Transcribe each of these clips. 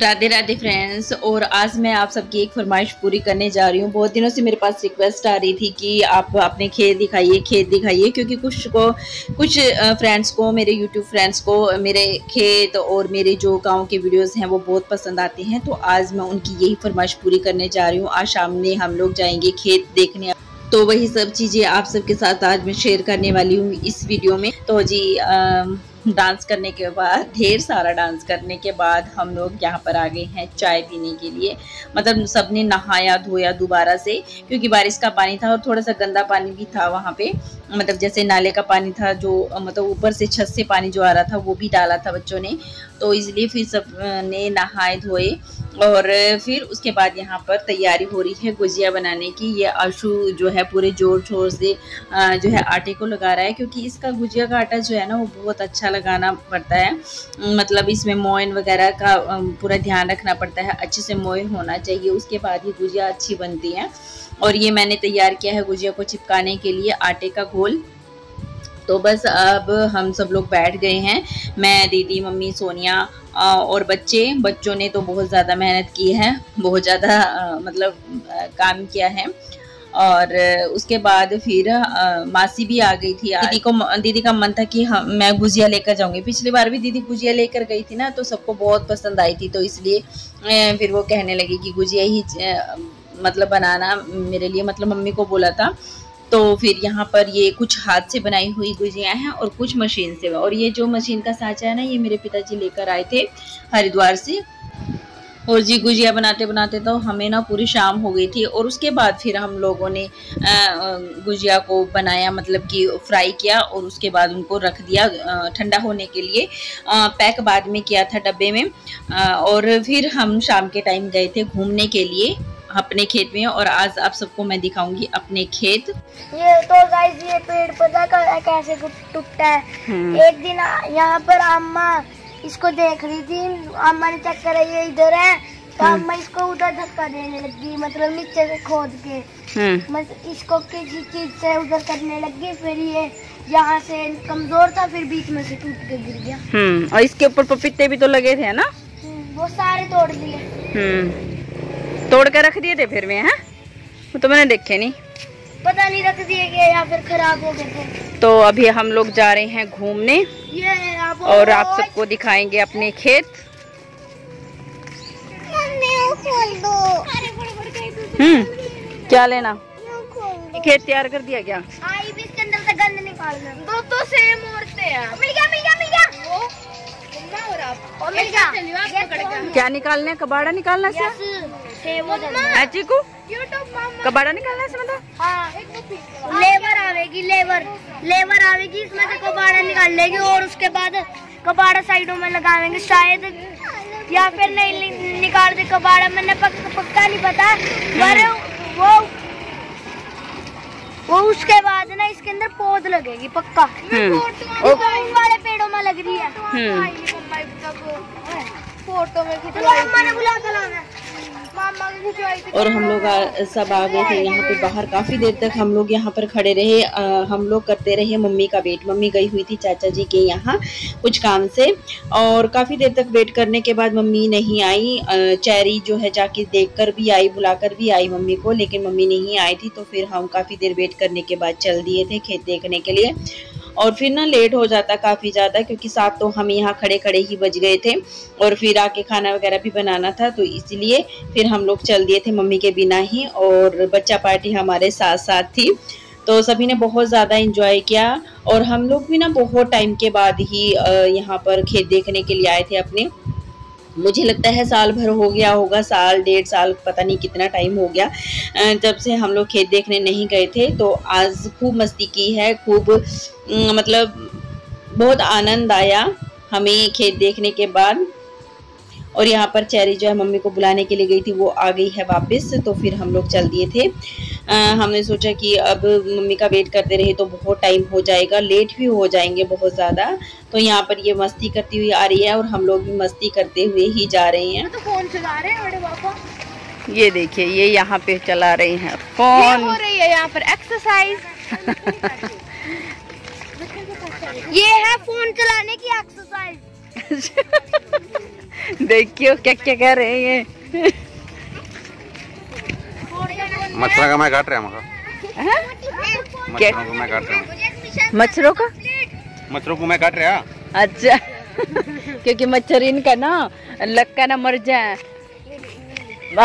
Radhe Radhe friends, और आज मैं आप सबकी एक फरमाइश पूरी करने जा रही हूँ। बहुत दिनों से मेरे पास रिक्वेस्ट आ रही थी कि आप अपने खेत दिखाइए, क्योंकि कुछ फ्रेंड्स को, मेरे यूट्यूब फ्रेंड्स को मेरे खेत और मेरे जो गांव के वीडियोस हैं वो बहुत पसंद आते हैं। तो आज मैं उनकी यही फरमाइश पूरी करने जा रही हूँ। आज शाम में हम लोग जाएंगे खेत देखने, तो वही सब चीज़ें आप सबके साथ आज मैं शेयर करने वाली हूँ इस वीडियो में। तो जी डांस करने के बाद, ढेर सारा डांस करने के बाद हम लोग यहाँ पर आ गए हैं चाय पीने के लिए। मतलब सब ने नहाया धोया दोबारा से, क्योंकि बारिश का पानी था और थोड़ा सा गंदा पानी भी था वहाँ पे। मतलब जैसे नाले का पानी था जो, मतलब ऊपर से छत से पानी जो आ रहा था वो भी डाला था बच्चों ने, तो इसलिए फिर सब ने नहाए धोए। और फिर उसके बाद यहाँ पर तैयारी हो रही है गुजिया बनाने की। ये आशू जो है पूरे जोर शोर से जो है आटे को लगा रहा है, क्योंकि इसका गुजिया का आटा जो है ना वो बहुत अच्छा लगाना पड़ता है। मतलब इसमें मोयन वगैरह का पूरा ध्यान रखना पड़ता है, अच्छे से मोयन होना चाहिए, उसके बाद ही गुजिया अच्छी बनती है। और ये मैंने तैयार किया है गुजिया को चिपकाने के लिए आटे का घोल। तो बस अब हम सब लोग बैठ गए हैं, मैं, दीदी, मम्मी, सोनिया और बच्चों ने तो बहुत ज़्यादा मेहनत की है, बहुत ज़्यादा मतलब काम किया है। और उसके बाद फिर मासी भी आ गई थी। दीदी का मन था कि मैं गुजिया लेकर जाऊंगी। पिछली बार भी दीदी गुजिया लेकर गई थी ना, तो सबको बहुत पसंद आई थी, तो इसलिए फिर वो कहने लगी कि गुजिया ही मतलब बनाना मेरे लिए, मतलब मम्मी को बोला था। तो फिर यहाँ पर ये कुछ हाथ से बनाई हुई गुजिया हैं और कुछ मशीन से। और ये जो मशीन का साँचा है ना, ये मेरे पिताजी लेकर आए थे हरिद्वार से। और जी गुजिया बनाते बनाते तो हमें ना पूरी शाम हो गई थी। और उसके बाद फिर हम लोगों ने गुजिया को बनाया, मतलब कि फ्राई किया, और उसके बाद उनको रख दिया ठंडा होने के लिए। पैक बाद में किया था डब्बे में। और फिर हम शाम के टाइम गए थे घूमने के लिए अपने खेत में, और आज आप सबको मैं दिखाऊंगी अपने खेत। ये तो गाइस, ये पेड़ पता कैसे टूटता है। एक दिन यहाँ पर अम्मा इसको देख रही थी, अम्मा ने चेक करा ये इधर है, तो अम्मा इसको उधर धक्का देने लगी, मतलब नीचे से खोद के, मतलब इसको किसी चीज से उधर करने लगी। फिर ये यहाँ से कमजोर था, फिर बीच में से टूट के गिर गया। और इसके ऊपर पपीते भी तो लगे थे ना, वो सारे तोड़ दिए, तोड़ कर रख दिए थे। फिर में वो तो मैंने देखे नहीं, पता नहीं रख दिए गए या फिर खराब हो गए थे। तो अभी हम लोग जा रहे हैं घूमने, और आप सबको दिखाएंगे अपने खेत। क्या लेना? खेत तैयार कर दिया क्या? आई भी इसके अंदर से गंद निकालना। दो तो सेम औरतें हैं। मिल गया। क्या निकालना है? कबाड़ा निकालना है को? कबाड़ा निकालना है इसमें तो? हाँ। लेबर आवेगी इसमें से, कबाड़ा निकाल लेगी, और उसके बाद कबाड़ा साइडों में लगावेंगे शायद, या फिर नहीं निकाल दे कबाड़ा, मैंने पक्का नहीं पता। पर वो उसके बाद ना इसके अंदर पौध लगेगी पक्का, वाले पेड़ों में लग रही है। फोटो में और हम लोग सब आ गए थे यहाँ पे बाहर। काफ़ी देर तक हम लोग यहाँ पर खड़े रहे, हम लोग करते रहे मम्मी का वेट। मम्मी गई हुई थी चाचा जी के यहाँ कुछ काम से, और काफ़ी देर तक वेट करने के बाद मम्मी नहीं आई। चैरी जो है जाके देखकर भी आई, बुलाकर भी आई मम्मी को, लेकिन मम्मी नहीं आई थी। तो फिर हम काफ़ी देर वेट करने के बाद चल दिए थे खेत देखने के लिए। और फिर ना लेट हो जाता काफ़ी ज़्यादा, क्योंकि 7 तो हम यहाँ खड़े खड़े ही बज गए थे, और फिर आके खाना वगैरह भी बनाना था, तो इसलिए फिर हम लोग चल दिए थे मम्मी के बिना ही। और बच्चा पार्टी हमारे साथ साथ थी, तो सभी ने बहुत ज़्यादा एंजॉय किया। और हम लोग भी ना बहुत टाइम के बाद ही यहाँ पर खेत देखने के लिए आए थे अपने। मुझे लगता है साल भर हो गया होगा, साल 1.5 साल, पता नहीं कितना टाइम हो गया जब से हम लोग खेत देखने नहीं गए थे। तो आज खूब मस्ती की है, खूब मतलब बहुत आनंद आया हमें खेत देखने के बाद। और यहाँ पर चैरी जो है मम्मी को बुलाने के लिए गई थी, वो आ गई है वापस। तो फिर हम लोग चल दिए थे। हमने सोचा कि अब मम्मी का वेट करते रहे तो बहुत टाइम हो जाएगा, लेट भी हो जाएंगे बहुत ज़्यादा। तो यहाँ पर ये मस्ती करती हुई आ रही है, और हम लोग भी मस्ती करते हुए ही जा रहे हैं। तो फोन चला रहे हैं बड़े पापा, ये देखिए, ये यहाँ पे चला रहे हैं फोन, हो रही है यहाँ पर एक्सरसाइज। ये है फोन चलाने की एक्सरसाइज देखियो क्या क्या कह रहे हैं ये। मच्छरों का मैं काट रहा हूँ। मच्छरों को मैं काट रहा। अच्छा क्योंकि मच्छर इनका ना लक्का ना मर जाए।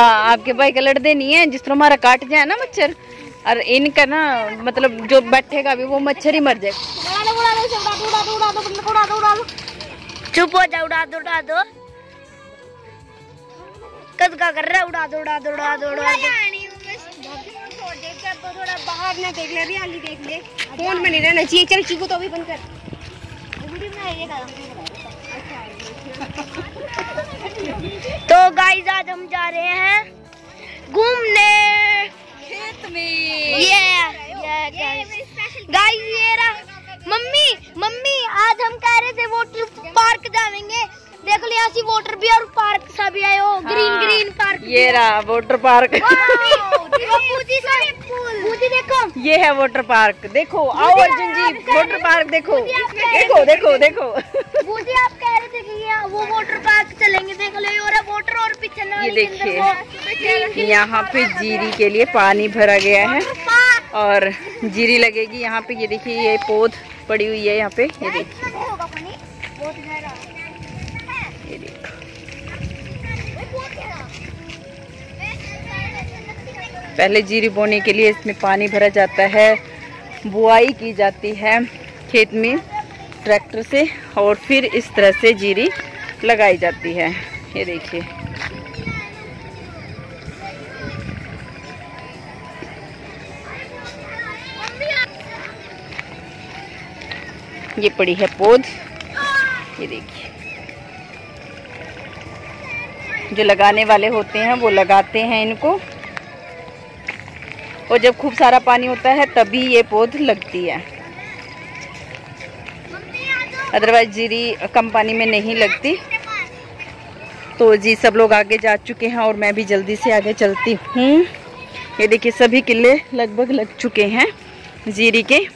आपके भाई का लड़ देनी है जिस तरह हमारा काट जाए ना मच्छर, और इनका ना मतलब जो बैठेगा भी वो मच्छर ही मर जाए। चुप हो जा, उड़ा दो उड़ा दो। कद का कर रहा, उड़ा दो उड़ा दो उड़ा दो। थोड़ा बाहर ना देख ले, रियली देख ले, फोन में नहीं रहना चाहिए। चल चीकू तो अभी बंद कर। तो गाइस आज हम जा रहे हैं घूमने खेत में। ये मम्मी आज हम कह रहे थे वाटर पार्क जाएंगे, देखो लिया सी वाटर भी और पार्क सा भी आए हो। ग्रीन पार्क, ये रहा वाटर पार्क। देखो ये है वाटर पार्क। देखो आओ अर्जुन जी, वाटर पार्क देखो देखो देखो देखो। बूजी आप कह रहे थे कि वो वाटर पार्क चलेंगे, देख लो और वाटर और पीछे ना। ये देखिए यहाँ पे जीरी के लिए पानी भरा गया है और जीरी लगेगी यहाँ पे। ये देखिए ये पौध पड़ी हुई है यहाँ पे, ये देखिए। पहले जीरी बोने के लिए इसमें पानी भरा जाता है, बुआई की जाती है खेत में ट्रैक्टर से, और फिर इस तरह से जीरी लगाई जाती है। ये देखिए ये पड़ी है पौध, ये देखिए। जो लगाने वाले होते हैं वो लगाते हैं इनको, और जब खूब सारा पानी होता है तभी ये पौध लगती है, अदरवाइज जीरी कम पानी में नहीं लगती। तो जी सब लोग आगे जा चुके हैं और मैं भी जल्दी से आगे चलती हूँ। ये देखिए सभी किले लगभग लग चुके हैं जीरी के।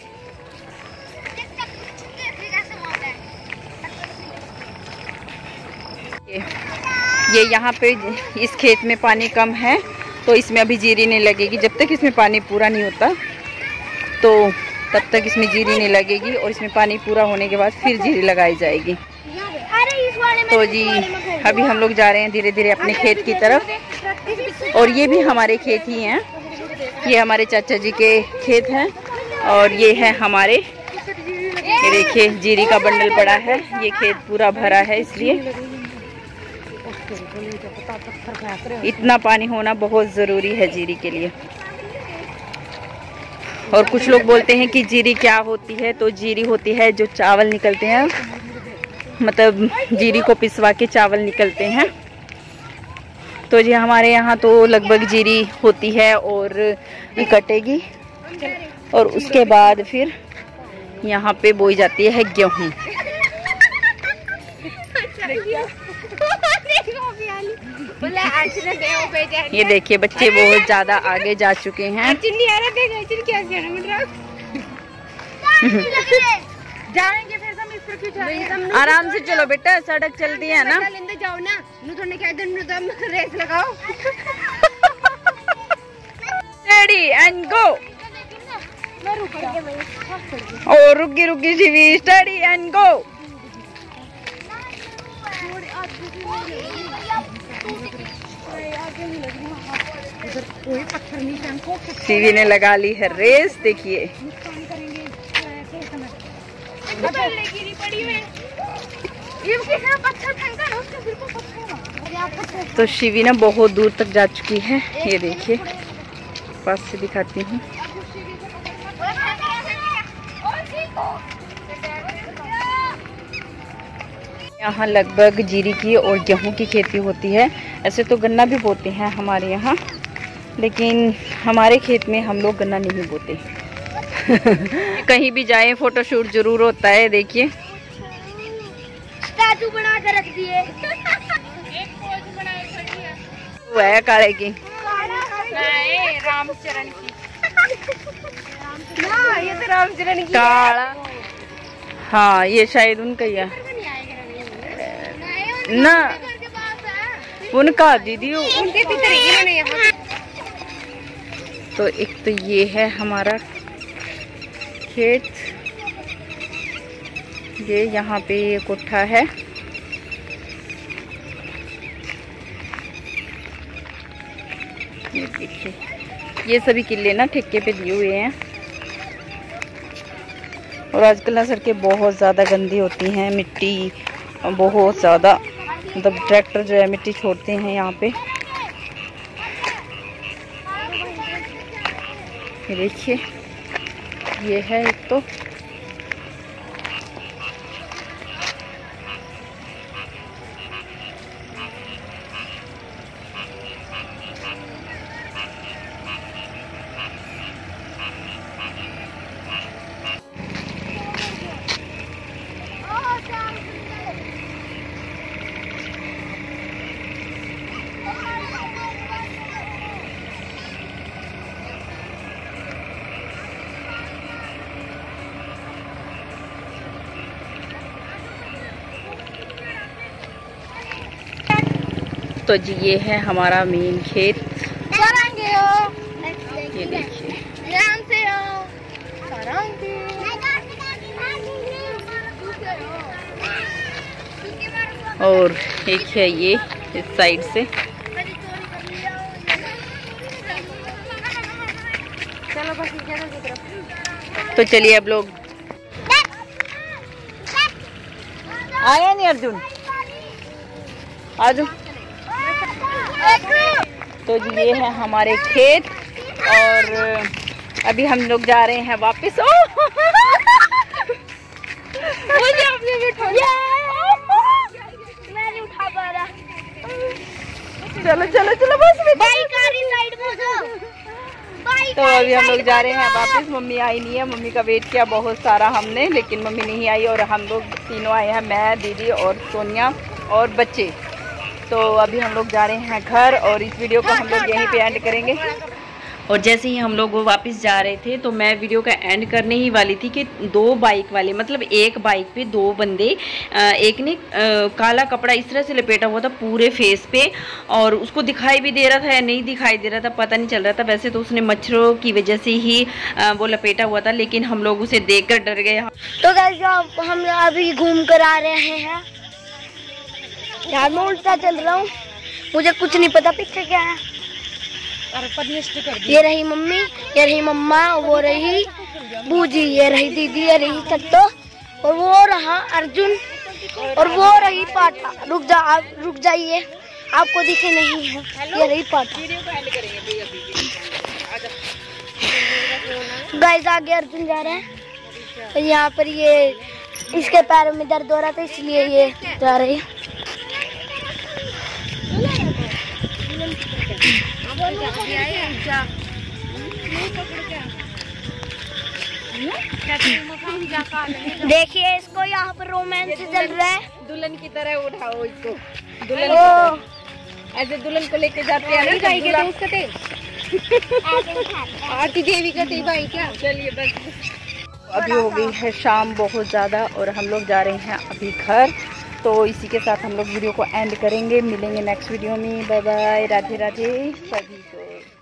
ये यहाँ पे इस खेत में पानी कम है तो इसमें अभी जीरी नहीं लगेगी। जब तक इसमें पानी पूरा नहीं होता तो तब तक इसमें जीरी नहीं लगेगी, और इसमें पानी पूरा होने के बाद फिर जीरी लगाई जाएगी। तो जी अभी हम लोग जा रहे हैं धीरे धीरे अपने खेत की तरफ, और ये भी हमारे खेत ही हैं। ये हमारे चाचा जी के खेत हैं और ये है हमारे। ये देखिए जीरी का बंडल पड़ा है, ये खेत पूरा भरा है, इसलिए इतना पानी होना बहुत ज़रूरी है जीरी के लिए। और कुछ लोग बोलते हैं कि जीरी क्या होती है, तो जीरी होती है जो चावल निकलते हैं, मतलब जीरी को पिसवा के चावल निकलते हैं। तो जी हमारे यहाँ तो लगभग जीरी होती है और कटेगी, और उसके बाद फिर यहाँ पे बोई जाती है गेहूँ। ये देखिए बच्चे बहुत ज्यादा आगे जा चुके हैं। आराम से चलो बेटा, सड़क चलती है ना। जाओ ना, रेस लगाओ। Ready and go. और रुकी रुकी Shivi, study and go. Shivi ने लगा ली है रेस, देखिए। तो शिवी ना बहुत दूर तक जा चुकी है, ये देखिए पास से दिखाती हूँ। यहाँ लगभग जीरी की और गेहूं की खेती होती है। ऐसे तो गन्ना भी बोते हैं हमारे यहाँ, लेकिन हमारे खेत में हम लोग गन्ना नहीं बोते। कहीं भी जाए फोटोशूट जरूर होता है। देखिए स्टैचू बना कर रख दिए। वो है काले की, रामचरण की। ये तो रामचरण की काला, हाँ ये शायद उनका ही है ना। उनका दीदी तो एक तो ये है हमारा खेत, ये यहाँ पे ये कोठा है। ये देखिए ये सभी किले ना ठेके पे दिए हुए हैं। और आजकल ना सड़कें बहुत ज़्यादा गंदी होती हैं, मिट्टी बहुत ज़्यादा, मतलब ट्रैक्टर जो है मिट्टी छोड़ते हैं यहाँ पे। देखिए ये है एक तो, तो जी ये है हमारा मेन खेत। ये देखिए और एक है ये इस साइड से। तो चलिए अब लोग आया नहीं अर्जुन आजू। तो जी ये है हमारे खेत और अभी हम लोग जा रहे हैं वापस। ओ मुझे आपने बिठाया, मैं नहीं उठा पा रहा। चलो चलो चलो बस बाइक आ रही साइड में तो अभी हम लोग जा रहे हैं वापस। मम्मी आई नहीं है, मम्मी का वेट किया बहुत सारा हमने, लेकिन मम्मी नहीं आई। और हम लोग तीनों आए हैं, मैं, दीदी और सोनिया और बच्चे। तो अभी हम लोग जा रहे हैं घर और इस वीडियो को हम लोग यहीं पे एंड करेंगे। और जैसे ही हम लोग वो वापस जा रहे थे तो मैं वीडियो का एंड करने ही वाली थी कि दो बाइक वाले, मतलब एक बाइक पे दो बंदे, एक ने काला कपड़ा इस तरह से लपेटा हुआ था पूरे फेस पे और उसको दिखाई भी दे रहा था या नहीं दिखाई दे रहा था, पता नहीं चल रहा था। वैसे तो उसने मच्छरों की वजह से ही वो लपेटा हुआ था, लेकिन हम लोग उसे देख कर डर गए। तो गाइस हम अभी घूम कर आ रहे हैं, यार मैं उल्टा चल रहा हूँ, मुझे कुछ नहीं पता पीछे क्या है। ये रही मम्मी, ये रही मम्मा, वो रही बूजी, ये रही दीदी, ये रही सत्तो और वो रहा अर्जुन और वो रही पाटा। रुक जा आप, रुक जाइए, आपको दिखे नहीं है। ये रही पाटा। गाइस आगे अर्जुन जा रहा है और यहाँ पर ये इसके पैरों में दर्द हो रहा था इसलिए ये जा रही है। देखिए इसको यहाँ पर रोमांस चल रहा है। दुल्हन की तरह उठाओ इसको, दुल्हन ऐसे दुल्हन को लेके जाते हैं। आरती देवी का थे भाई क्या। चलिए बस अभी हो गई है शाम बहुत ज़्यादा और हम लोग जा रहे हैं अभी घर। तो इसी के साथ हम लोग वीडियो को एंड करेंगे, मिलेंगे नेक्स्ट वीडियो में। बाय बाय, राधे राधे सभी को।